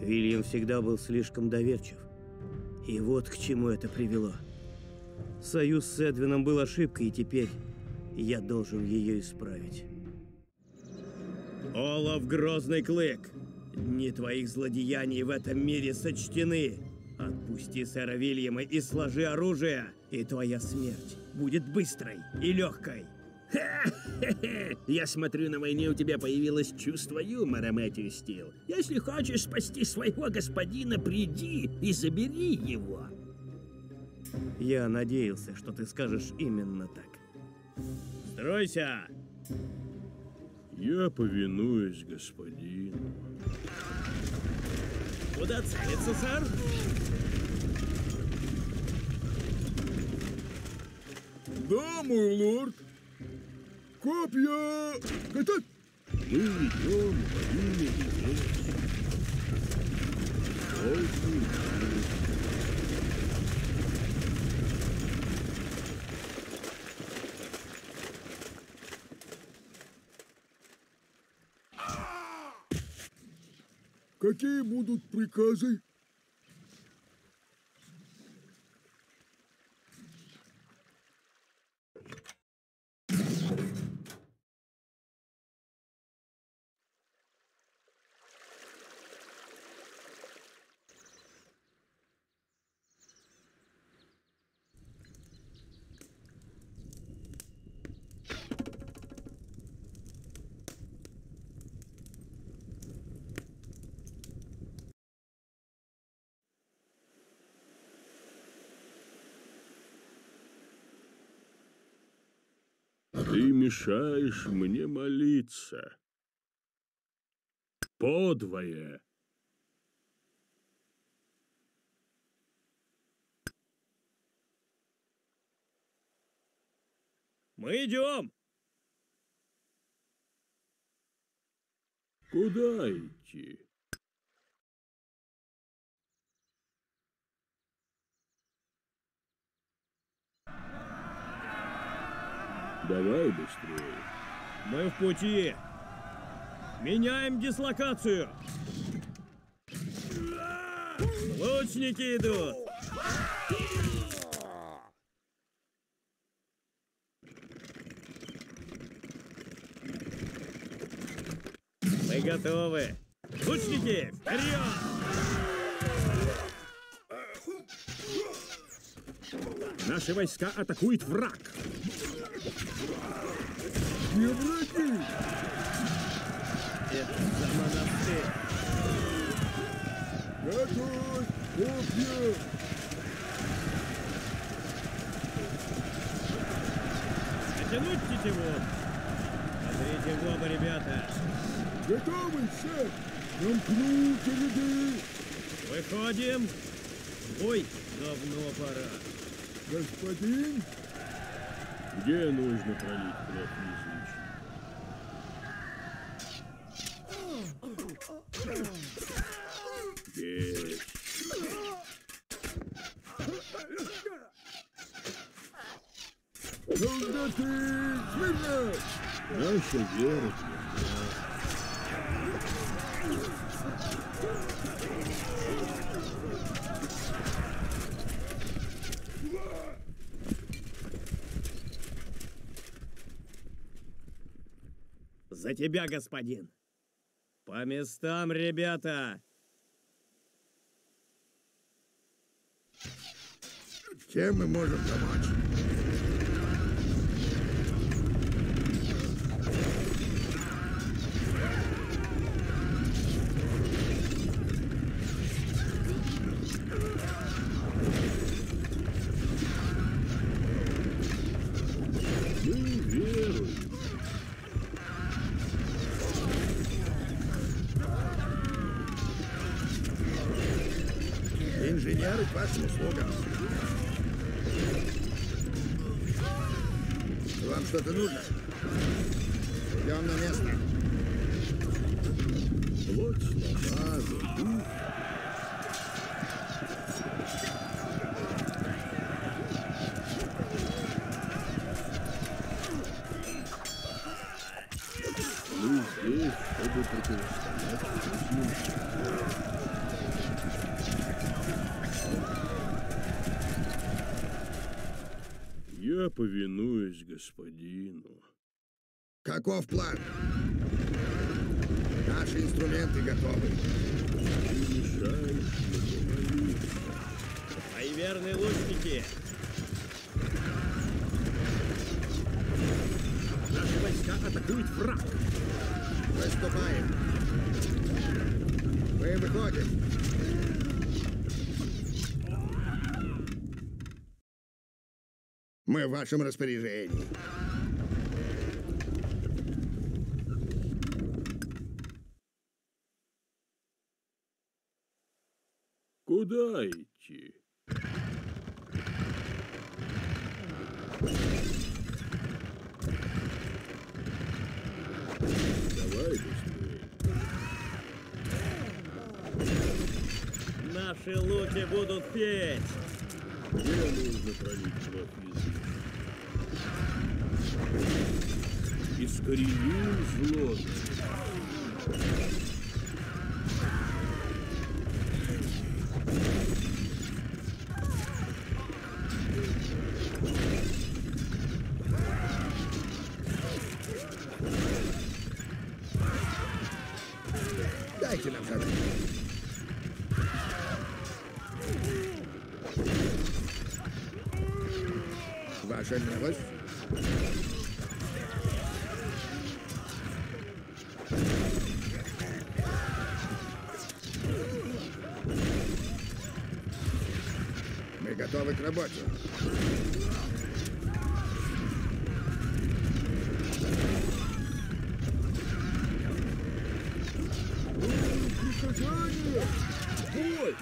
Вильям всегда был слишком доверчив. И вот к чему это привело. Союз с Эдвином был ошибкой, и теперь я должен ее исправить. Олаф Грозный Клык, дни твоих злодеяний в этом мире сочтены. Отпусти сэра Вильяма и сложи оружие, и твоя смерть будет быстрой и легкой. Я смотрю, на войне у тебя появилось чувство юмора, Мэтью Стил. Если хочешь спасти своего господина, приди и забери его. Я надеялся, что ты скажешь именно так. Стройся! Я повинуюсь, господин. Куда целится, сэр? Да, мой лорд. Копья! Готовь! Мы идем во имя детей. Какие будут приказы? Ты мешаешь мне молиться. Подвое. Мы идем. Куда идти? Давай быстрее. Мы в пути. Меняем дислокацию. Лучники идут. Мы готовы. Лучники, вперед! Наши войска атакуют враг. Не враги! Это за монастырь! Готовь! Копья! Натянуть тетиву! Смотрите в оба, ребята! Готовы, сэр! Замкнуйте ряды! Выходим! Ой, давно пора! Господин! Где нужно пролить кровь неизлечную? Здесь. Солдаты, смирно! Наша вера смирна. За тебя, господин. По местам, ребята. Чем мы можем помочь? Инженеры к вашим услугам. Вам что-то нужно? Идем на место. Вот слова. Ну здесь, чтобы Я повинуюсь господину. Каков план? Наши инструменты готовы. Мои верные лучники. Наши войска атакуют враг. Выступаем. Мы выходим. Мы в вашем распоряжении. Куда идти? Давай быстрее. Наши луки будут петь. Мне нужно пролить кровь язык. Искореню зло. Дайте нам шанс. Ваша милость. Мы готовы к работе. Приказание! Бой!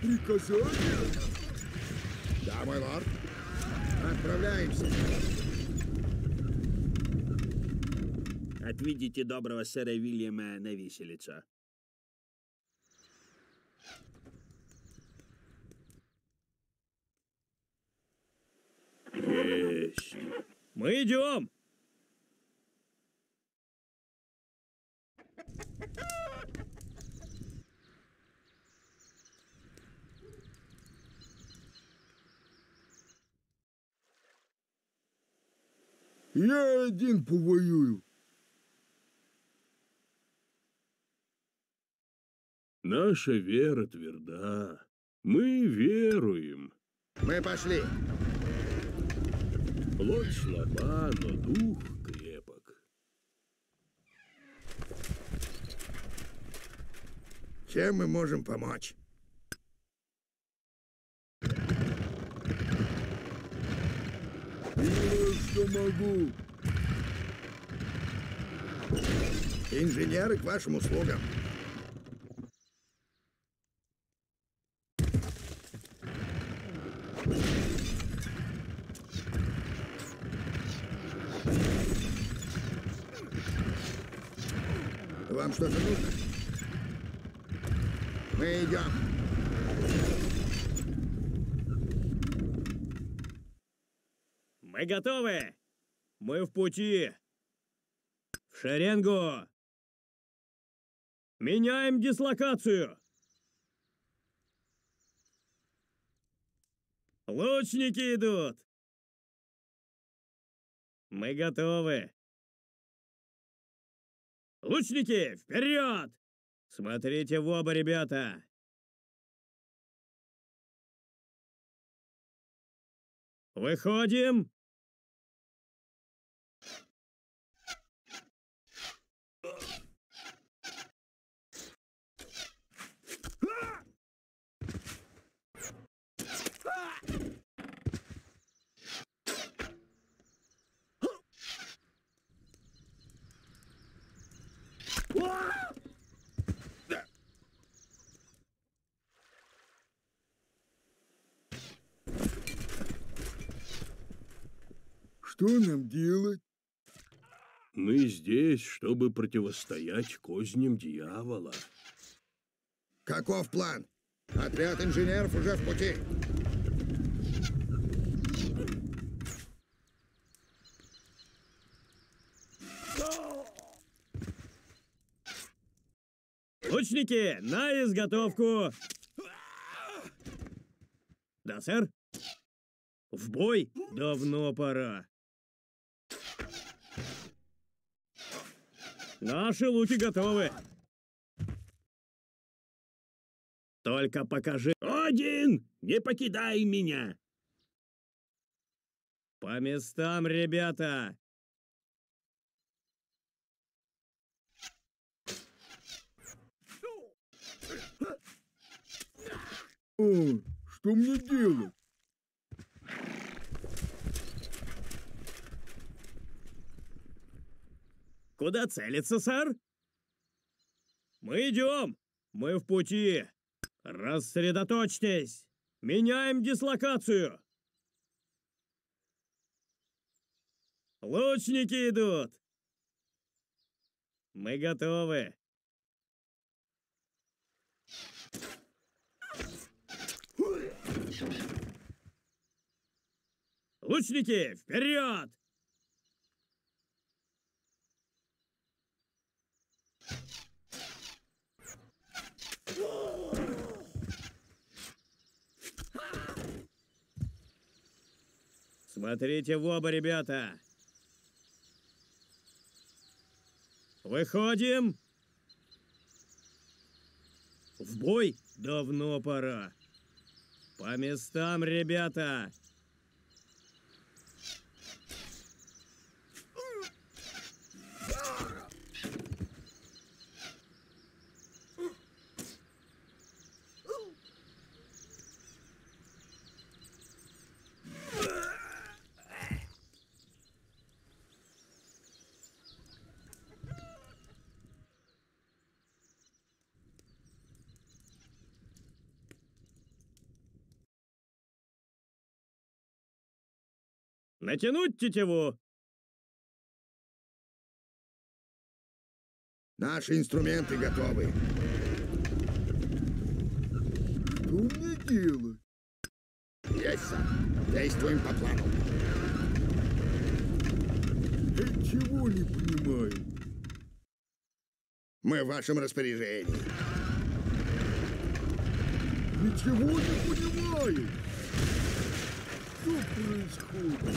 Приказание! Да, мой лорд. Отправляемся. Отведите доброго сэра Вильяма на виселицу. Есть. Мы идем! Я один повоюю. Наша вера тверда. Мы веруем. Мы пошли. Плоть слаба, но дух крепок. Чем мы можем помочь? Делаю, что могу. Инженеры к вашим услугам. Вам что-то нужно? Мы идем. Мы готовы! Мы в пути! В шеренгу! Меняем дислокацию! Лучники идут! Мы готовы! Лучники, вперед! Смотрите в оба, ребята! Выходим! Что нам делать? Мы здесь, чтобы противостоять козням дьявола. Каков план? Отряд инженеров уже в пути. Наручники на изготовку! Да, сэр? В бой давно пора. Наши луки готовы. Только покажи... Один! Не покидай меня! По местам, ребята! О, что мне делать? Куда целиться, сэр? Мы идем! Мы в пути! Рассредоточьтесь! Меняем дислокацию! Лучники идут! Мы готовы! Лучники, вперед! Смотрите в оба, ребята! Выходим! В бой давно пора! По местам, ребята! Натянуть тетиву! Наши инструменты готовы. Что мне делать? Есть, сэр. Действуем по плану. Я чего не понимаю? Мы в вашем распоряжении. Ничего не понимаю! Что происходит?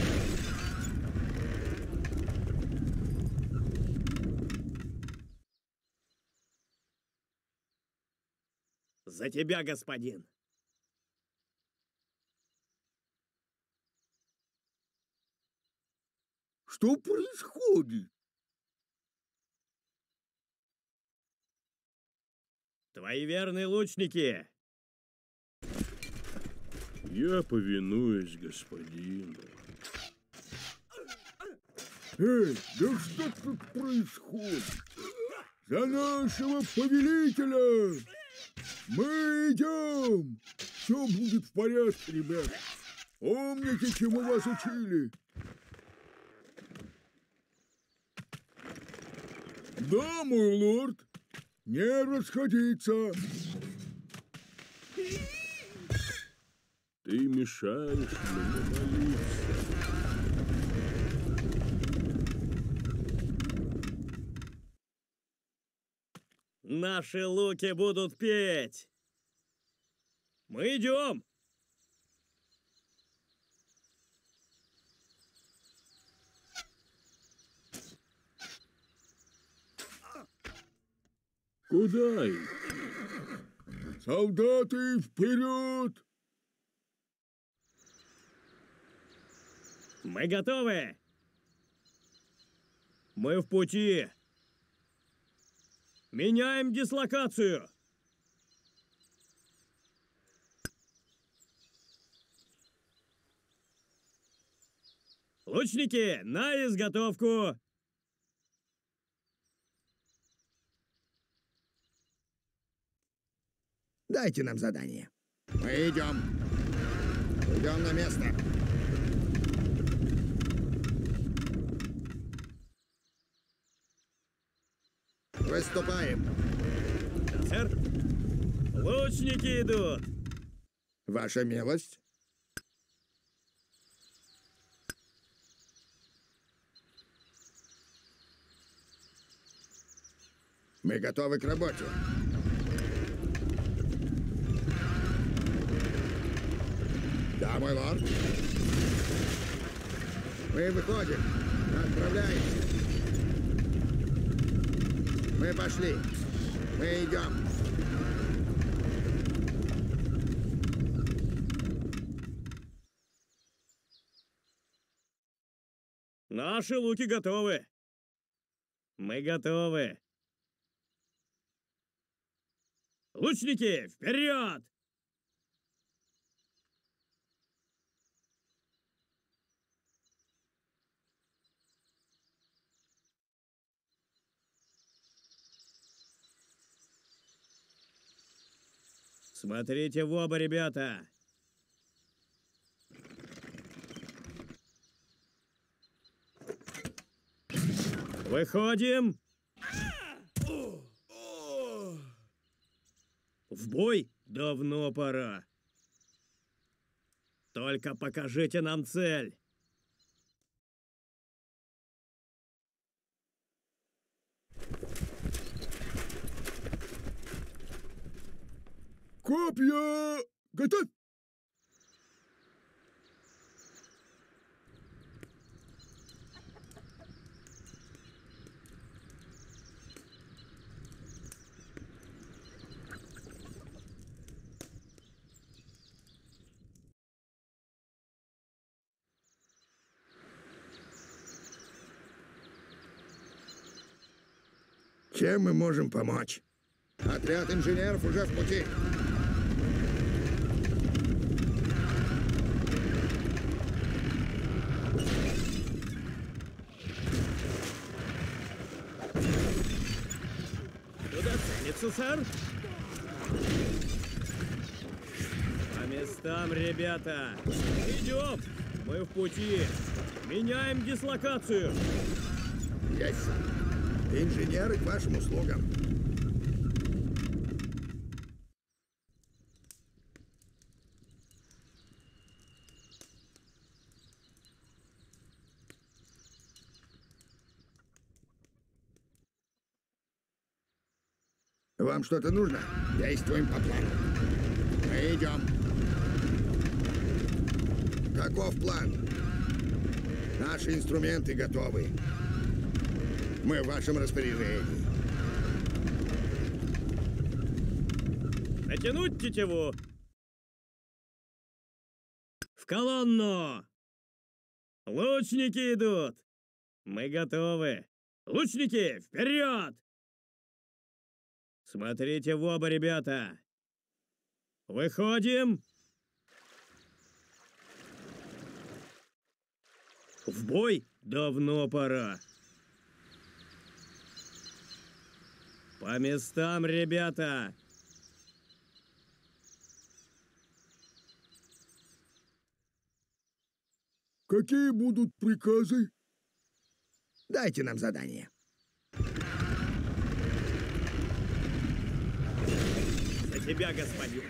За тебя, господин. Что происходит? Твои верные лучники. Я повинуюсь, господин. Эй, да что тут происходит? За нашего повелителя! Мы идем! Все будет в порядке, ребят. Помните, чему вас учили? Да, мой лорд, не расходиться. Ты мешаешь мне молиться. Наши луки будут петь. Мы идем. Куда идти? Солдаты, вперед! Мы готовы! Мы в пути! Меняем дислокацию! Лучники, на изготовку! Дайте нам задание. Мы идем! Идем на место! Выступаем. Да, сэр. Лучники идут. Ваша милость. Мы готовы к работе. Да, мой лорд. Мы выходим. Отправляемся. Мы пошли. Мы идем. Наши луки готовы. Мы готовы. Лучники, вперед! Смотрите в оба, ребята! Выходим! В бой давно пора. Только покажите нам цель. Копья! Готовь! Чем мы можем помочь? Отряд инженеров уже в пути. Куда целится, сэр? По местам, ребята. Идем. Мы в пути. Меняем дислокацию. Есть, сэр. Инженеры к вашим услугам. Вам что-то нужно? Действуем по плану. Мы идем. Каков план? Наши инструменты готовы. Мы в вашем распоряжении. Натянуть тетиву. В колонну. Лучники идут. Мы готовы. Лучники, вперед! Смотрите в оба, ребята. Выходим. В бой давно пора. По местам, ребята! Какие будут приказы? Дайте нам задание. За тебя, господин.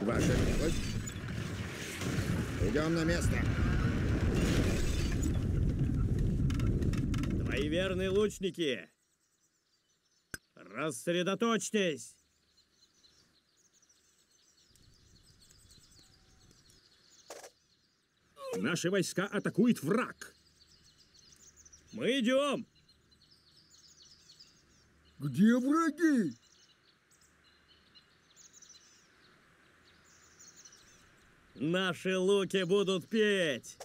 Ваша милость. Идем на место. Мои верные лучники, рассредоточьтесь! Наши войска атакует враг! Мы идем! Где враги? Наши луки будут петь!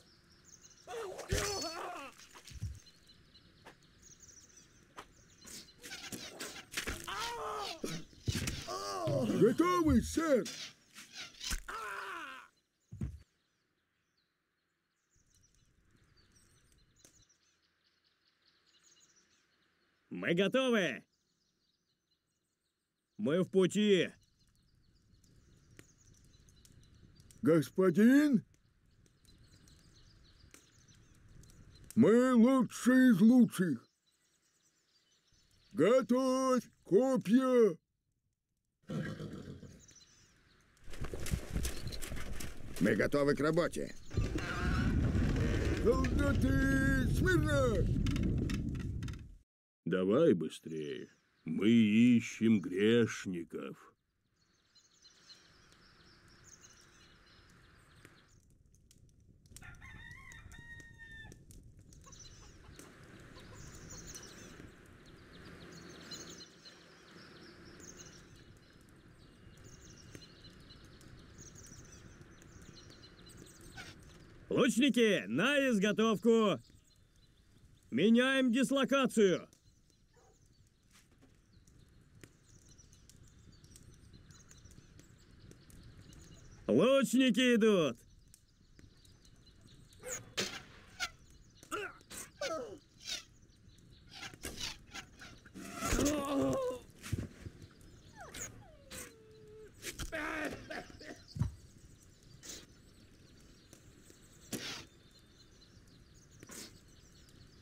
Готовы, сэр! Мы готовы! Мы в пути! Господин? Мы лучшие из лучших! Готовь копья! Мы готовы к работе. Солдаты, смирно! Давай быстрее. Мы ищем грешников. Лучники, на изготовку! Меняем дислокацию! Лучники идут!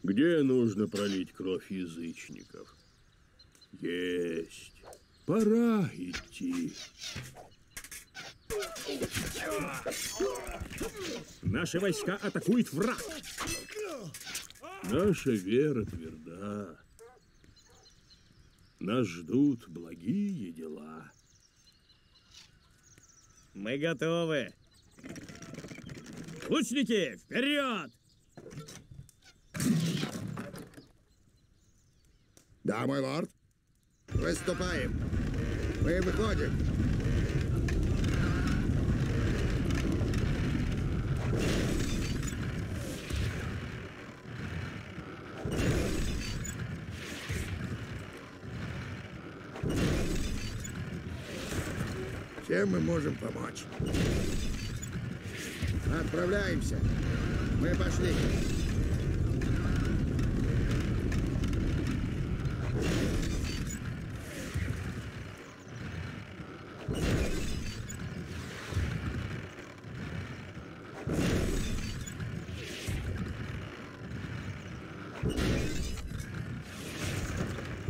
Где нужно пролить кровь язычников? Есть. Пора идти. Наши войска атакуют враг. Наша вера тверда. Нас ждут благие дела. Мы готовы. Лучники, вперед! Да, мой лорд. Выступаем. Мы выходим. Чем мы можем помочь? Отправляемся. Мы пошли.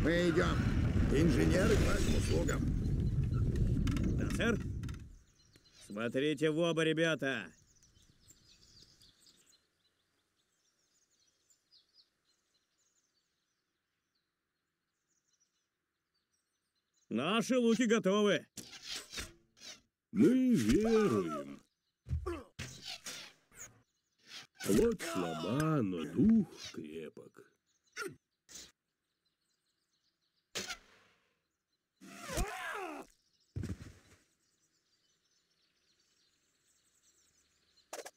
Мы идем. Инженеры к вашим услугам. Да, сэр? Смотрите в оба, ребята. Наши луки готовы. Мы веруем. Плоть слаба, но дух крепок.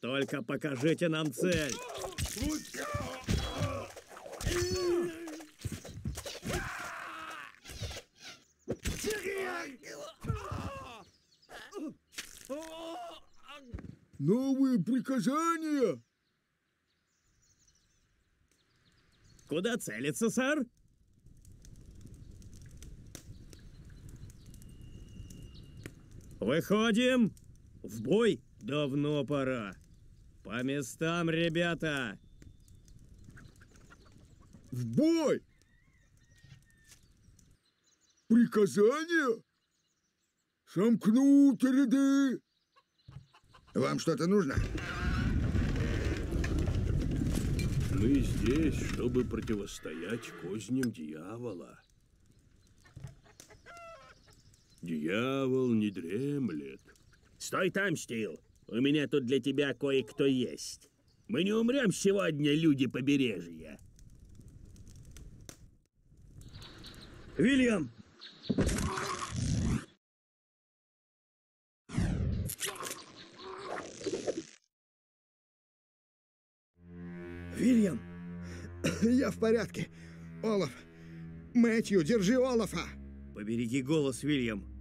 Только покажите нам цель. Новые приказания. Куда целится, сэр? Выходим в бой. Давно пора. По местам, ребята! В бой! Приказание? Сомкнуть ряды! Вам что-то нужно? Мы здесь, чтобы противостоять козням дьявола. Дьявол не дремлет. Стой там, Стил! У меня тут для тебя кое-кто есть. Мы не умрем сегодня, люди побережья. Вильям! Вильям! Я в порядке. Олаф! Мэтью, держи Олафа! Побереги голос, Вильям.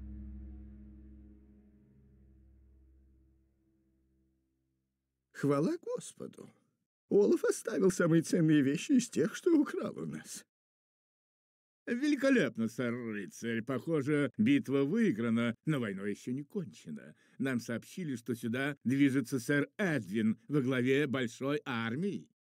Хвала Господу! Олаф оставил самые ценные вещи из тех, что украл у нас. Великолепно, сэр-рыцарь. Похоже, битва выиграна, но война еще не кончена. Нам сообщили, что сюда движется сэр Эдвин во главе большой армии.